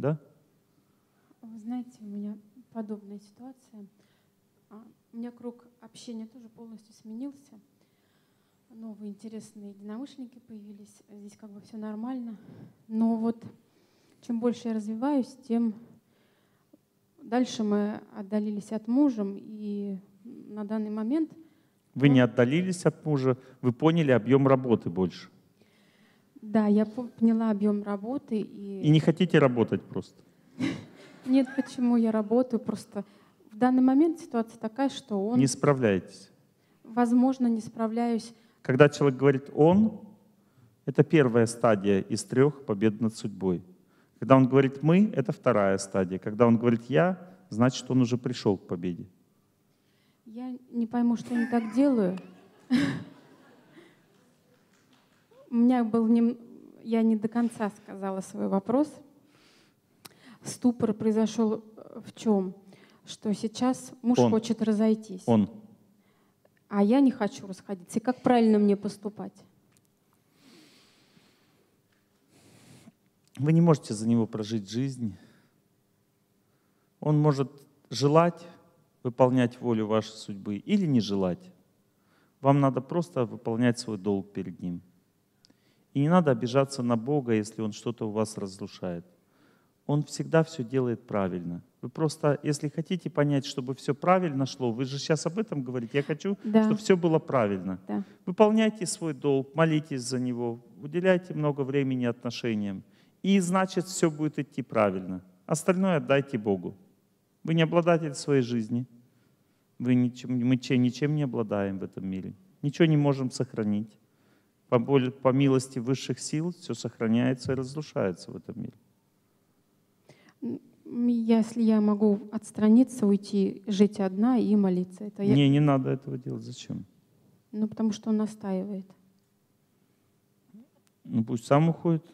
Да? Вы знаете, у меня подобная ситуация. У меня круг общения тоже полностью сменился. Новые интересные единомышленники появились. Здесь как бы все нормально. Но вот чем больше я развиваюсь, тем дальше мы отдалились от мужа. И на данный момент… Вы не отдалились от мужа, вы поняли объем работы больше. Да, я поняла объем работы. И не хотите работать просто? Нет, почему я работаю? Просто в данный момент ситуация такая, что он… Не справляетесь. Возможно, не справляюсь. Когда человек говорит «он», это первая стадия из трех побед над судьбой. Когда он говорит «мы», это вторая стадия. Когда он говорит «я», значит, он уже пришел к победе. Я не пойму, что я не так делаю. У меня был… Я не до конца сказала свой вопрос. Ступор произошел в чем? Что сейчас муж хочет разойтись. А я не хочу расходиться. И как правильно мне поступать? Вы не можете за него прожить жизнь. Он может желать выполнять волю вашей судьбы или не желать. Вам надо просто выполнять свой долг перед ним. И не надо обижаться на Бога, если он что-то у вас разрушает. Он всегда все делает правильно. Вы просто, если хотите понять, чтобы все правильно шло, вы же сейчас об этом говорите, я хочу, чтобы все было правильно. Да. Выполняйте свой долг, молитесь за него, уделяйте много времени отношениям. И значит, все будет идти правильно. Остальное отдайте Богу. Вы не обладатель своей жизни. Мы ничем не обладаем в этом мире. Ничего не можем сохранить. По милости высших сил все сохраняется и разрушается в этом мире. Если я могу отстраниться, уйти, жить одна и молиться. Это не, не надо этого делать. Зачем? Ну, потому что он настаивает. Ну, пусть сам уходит.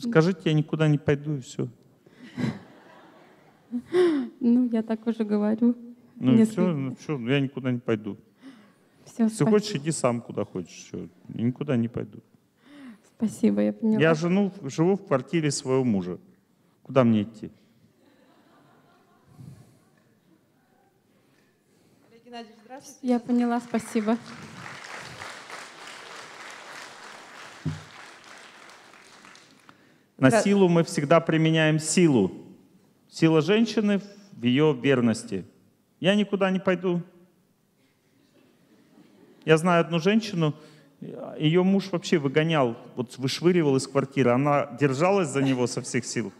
Скажите, я никуда не пойду, и все. Ну, я так уже говорю. Ну, все, я никуда не пойду. Если хочешь, иди сам куда хочешь. Я никуда не пойду. Спасибо, я поняла. Я живу в квартире своего мужа. Куда мне идти? Олег Геннадьевич, здравствуйте. Я поняла, спасибо. На силу мы всегда применяем силу. Сила женщины в ее верности. Я никуда не пойду. Я знаю одну женщину, ее муж вообще выгонял, вот вышвыривал из квартиры. Она держалась за него со всех сил,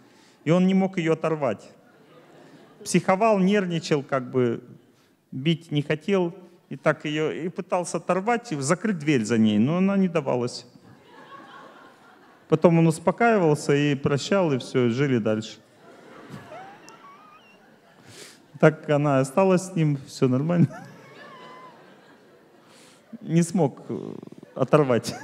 и он не мог ее оторвать. Психовал, нервничал, как бы бить не хотел, и так ее и пытался оторвать, и закрыть дверь за ней, но она не давалась. Потом он успокаивался и прощал, и все, и жили дальше. Так она осталась с ним, все нормально. Не смог оторвать.